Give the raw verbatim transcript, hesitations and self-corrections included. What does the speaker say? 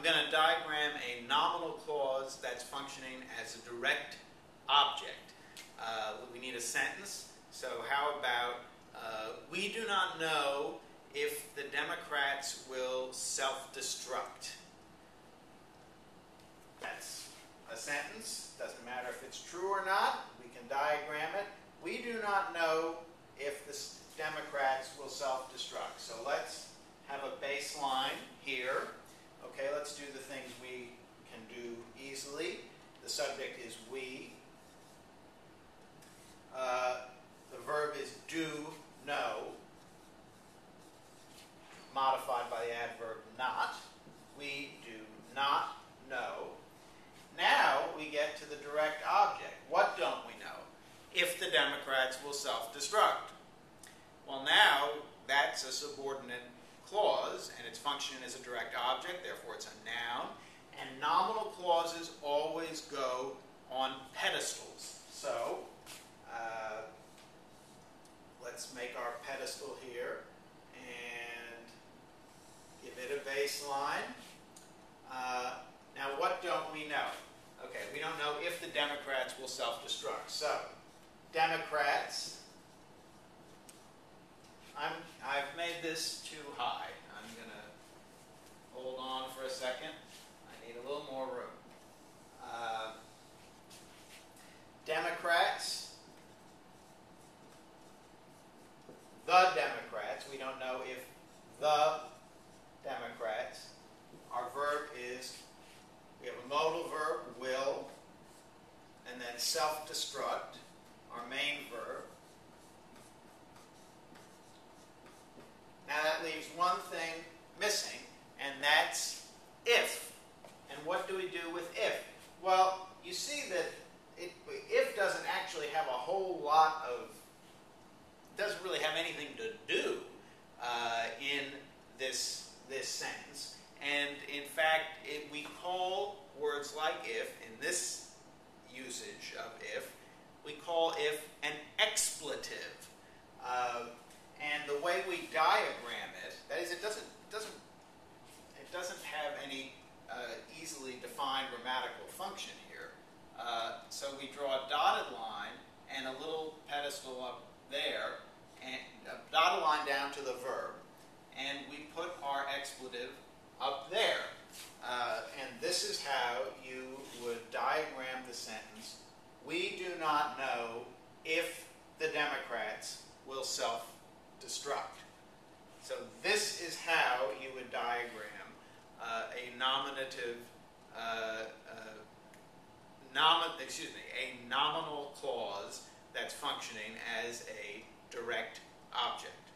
I'm going to diagram a nominal clause that's functioning as a direct object. Uh, we need a sentence. So how about, uh, we do not know if the Democrats will self-destruct. That's a sentence. Doesn't matter if it's true or not. We can diagram it. We do not know if the Democrats will self-destruct. So let's have a baseline here. Okay, let's do the things we can do easily. The subject is we. Uh, the verb is do know, modified by the adverb not. We do not know. Now we get to the direct object. What don't we know? If the Democrats will self-destruct. Well, now that's a subordinate clause, and it's functioning as a direct object, therefore it's a noun. And nominal clauses always go on pedestals. So, uh, let's make our pedestal here and give it a baseline. Uh, now, what don't we know? Okay, we don't know if the Democrats will self-destruct. So, Democrats... I'm, I've made this too high. I'm going to hold on for a second. I need a little more room. Uh, Democrats, the Democrats, we don't know if the Democrats. Our verb is, we have a modal verb, will, and then self-destruct, our main verb. Now that leaves one thing missing, and that's if. And what do we do with if? Well, you see that it, if doesn't actually have a whole lot of, doesn't really have anything to do uh, in this, this sentence. And in fact, it, we call words like if, in this usage of if, we call if an expletive. Uh, And the way we diagram it, that is, it doesn't, it doesn't, it doesn't have any uh, easily defined grammatical function here. Uh, so we draw a dotted line and a little pedestal up there, and a dotted line down to the verb, and we put our expletive up there. Uh, and this is how you would diagram the sentence, we do not know if the Democrats will self destruct. So this is how you would diagram uh, a nominative, uh, uh, nom excuse me, a nominal clause that's functioning as a direct object.